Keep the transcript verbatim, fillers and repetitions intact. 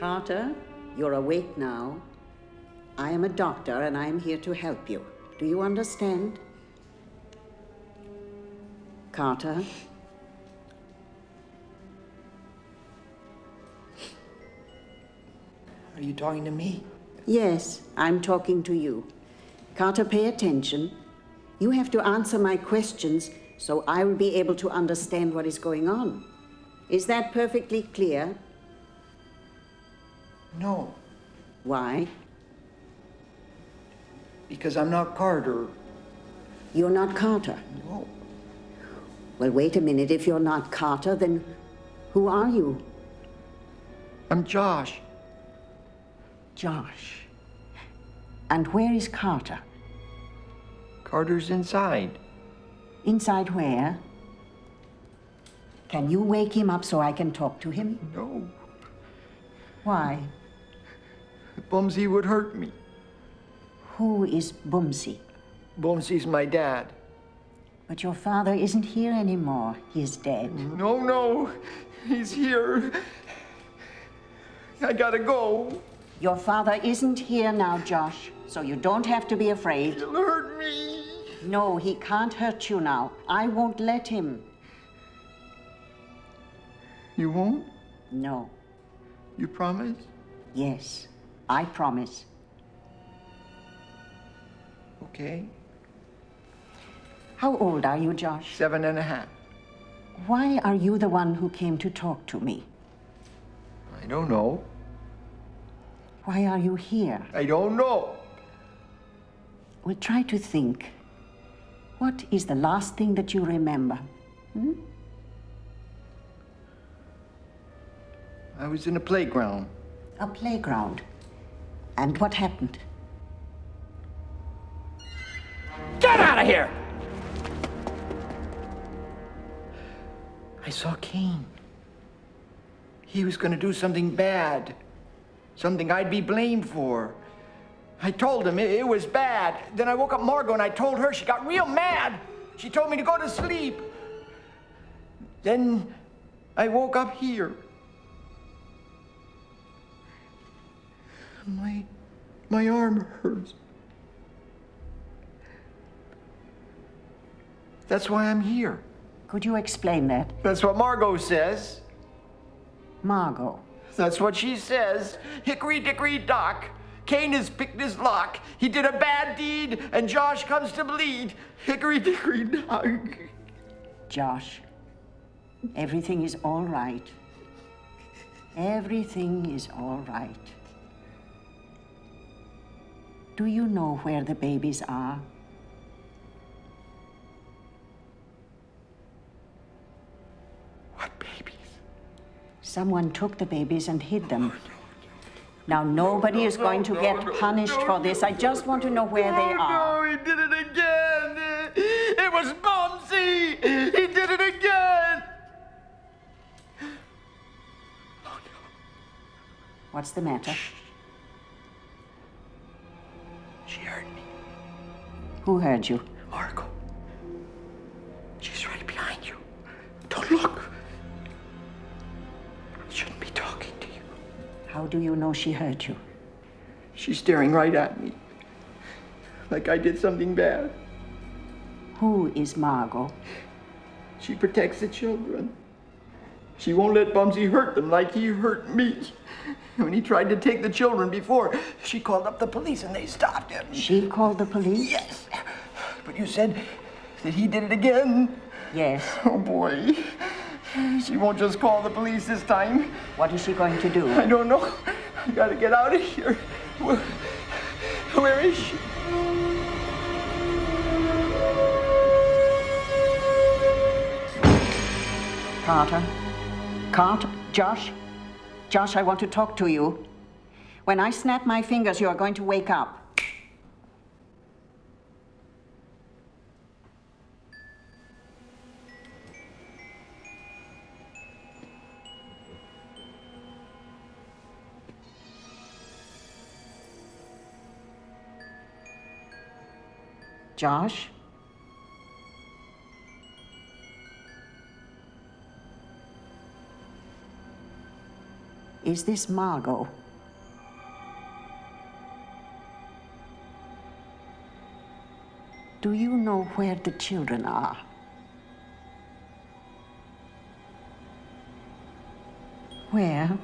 Carter, you're awake now. I am a doctor and I am here to help you. Do you understand? Carter? Are you talking to me? Yes, I'm talking to you. Carter, pay attention. You have to answer my questions so I will be able to understand what is going on. Is that perfectly clear? No. Why? Because I'm not Carter. You're not Carter? No. Well, wait a minute. If you're not Carter, then who are you? I'm Josh. Josh. And where is Carter? Carter's inside. Inside where? Can you wake him up so I can talk to him? No. Why? Bumsy would hurt me. Who is Bumsy? Bumsy's my dad. But your father isn't here anymore. He is dead. No, no. He's here. I gotta go. Your father isn't here now, Josh, so you don't have to be afraid. He'll hurt me. No, he can't hurt you now. I won't let him. You won't? No. You promise? Yes, I promise. Okay. How old are you, Josh? Seven and a half. Why are you the one who came to talk to me? I don't know. Why are you here? I don't know. Well, try to think. What is the last thing that you remember? Hmm? I was in a playground. A playground? And what happened? Get out of here! I saw Cain. He was going to do something bad. Something I'd be blamed for. I told him it, it was bad. Then I woke up Margot and I told her. She got real mad. She told me to go to sleep. Then I woke up here. My, my arm hurts. That's why I'm here. Could you explain that? That's what Margot says. Margot. That's what she says. Hickory dickory dock. Cain has picked his lock. He did a bad deed, and Josh comes to bleed. Hickory dickory dock. Josh, everything is all right. Everything is all right. Do you know where the babies are? What babies? Someone took the babies and hid them. Now, nobody is going to get punished for this. I just want to know where they are. No, he did it again. It was Bumsy. He did it again. Oh, no. What's the matter? Shh. She heard me. Who heard you? Margot. She's right behind you. Don't look. Shouldn't be talking to you. How do you know she heard you? She's staring right at me, like I did something bad. Who is Margot? She protects the children. She won't let Bumsy hurt them like he hurt me. When he tried to take the children before, she called up the police and they stopped him. She called the police? Yes. But you said that he did it again. Yes. Oh, boy. She won't just call the police this time. What is she going to do? I don't know. I gotta get out of here. Where, where is she? Carter? Carter? Josh? Josh, I want to talk to you. When I snap my fingers, you are going to wake up. Josh? is this Margot? Do you know where the children are? Where?